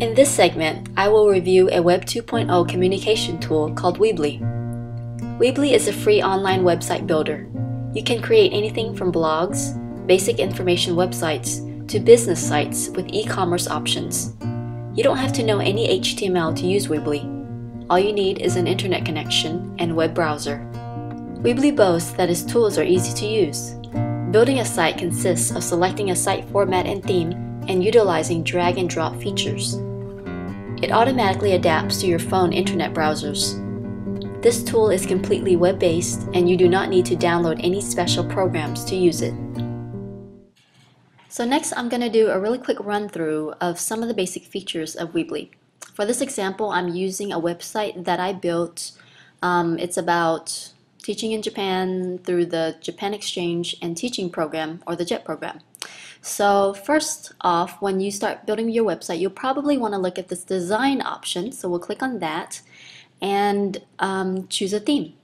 In this segment, I will review a Web 2.0 communication tool called Weebly. Weebly is a free online website builder. You can create anything from blogs, basic information websites, to business sites with e-commerce options. You don't have to know any HTML to use Weebly. All you need is an internet connection and web browser. Weebly boasts that its tools are easy to use. Building a site consists of selecting a site format and theme and utilizing drag and drop features. It automatically adapts to your phone internet browsers. This tool is completely web-based and you do not need to download any special programs to use it. So next I'm going to do a really quick run-through of some of the basic features of Weebly. For this example, I'm using a website that I built. It's about teaching in Japan through the Japan Exchange and Teaching Program, or the JET Program. So first off, when you start building your website, you'll probably want to look at this design option. So we'll click on that and choose a theme.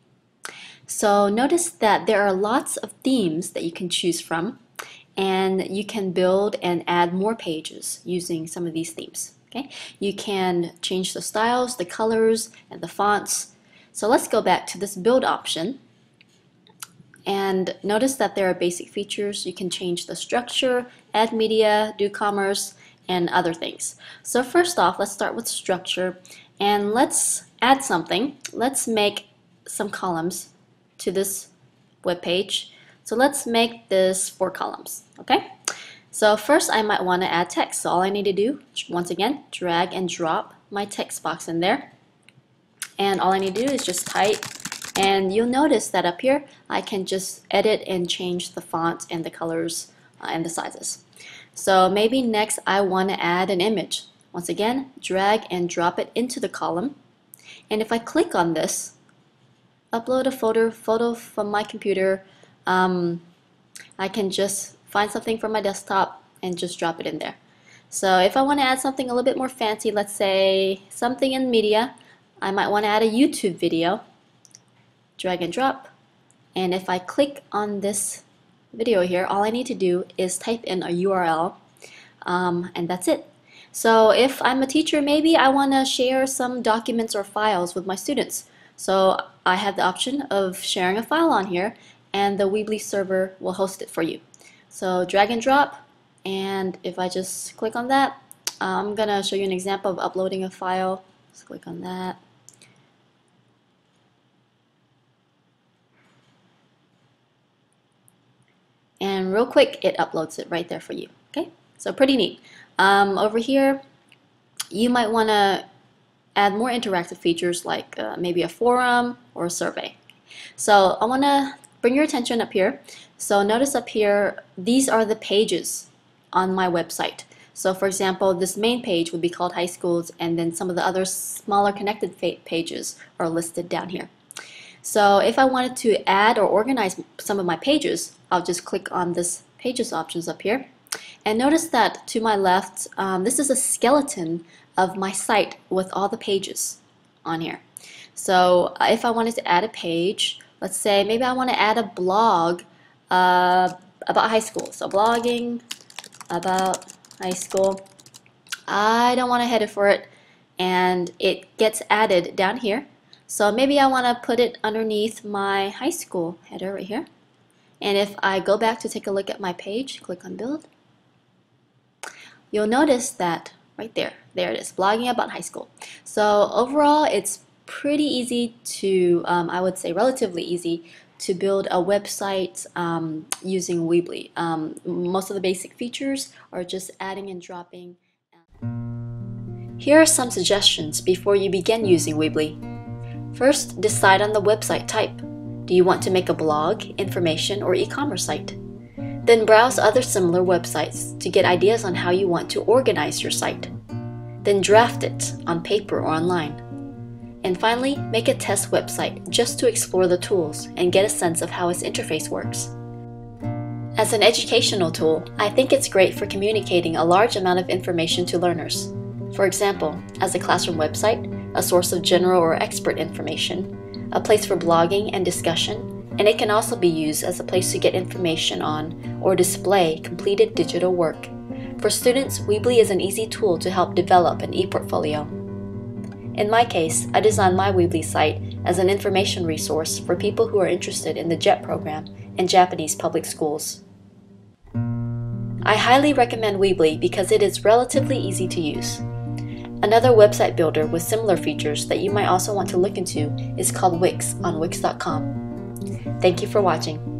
So notice that there are lots of themes that you can choose from, and you can build and add more pages using some of these themes. Okay? You can change the styles, the colors, and the fonts. So let's go back to this build option and notice that there are basic features. You can change the structure, add media, do commerce, and other things. So first off, let's start with structure and let's add something. Let's make some columns to this web page. So let's make this 4 columns, okay? So first I might want to add text. So all I need to do, once again, drag and drop my text box in there. And all I need to do is just type, and you'll notice that up here I can just edit and change the font and the colors and the sizes. So maybe next I want to add an image. Once again, drag and drop it into the column. And if I click on this, upload a photo from my computer, I can just find something from my desktop and just drop it in there. So if I want to add something a little bit more fancy, let's say something in media, I might want to add a YouTube video, drag and drop, and if I click on this video here, all I need to do is type in a URL, and that's it. So if I'm a teacher, maybe I want to share some documents or files with my students. So I have the option of sharing a file on here, and the Weebly server will host it for you. So drag and drop, and if I just click on that, I'm going to show you an example of uploading a file. Let's click on that. And real quick, it uploads it right there for you. Okay, so pretty neat. Over here, you might want to add more interactive features like maybe a forum or a survey. So I want to bring your attention up here. So notice up here, these are the pages on my website. So for example, this main page would be called High Schools, and then some of the other smaller connected pages are listed down here. So if I wanted to add or organize some of my pages, I'll just click on this pages options up here. And notice that to my left, this is a skeleton of my site with all the pages on here. So if I wanted to add a page, let's say maybe I want to add a blog about high school. So blogging about high school. I don't want to header for it, and it gets added down here. So maybe I want to put it underneath my high school header right here. And if I go back to take a look at my page, click on build, you'll notice that right there, there it is, blogging about high school. So overall, it's pretty easy to, I would say relatively easy, to build a website using Weebly. Most of the basic features are just adding and dropping. Here are some suggestions before you begin using Weebly. First, decide on the website type. Do you want to make a blog, information, or e-commerce site? Then browse other similar websites to get ideas on how you want to organize your site. Then draft it on paper or online. And finally, make a test website just to explore the tools and get a sense of how its interface works. As an educational tool, I think it's great for communicating a large amount of information to learners. For example, as a classroom website, a source of general or expert information, a place for blogging and discussion, and it can also be used as a place to get information on or display completed digital work. For students, Weebly is an easy tool to help develop an e-portfolio. In my case, I designed my Weebly site as an information resource for people who are interested in the JET program and Japanese public schools. I highly recommend Weebly because it is relatively easy to use. Another website builder with similar features that you might also want to look into is called Wix on wix.com. Thank you for watching.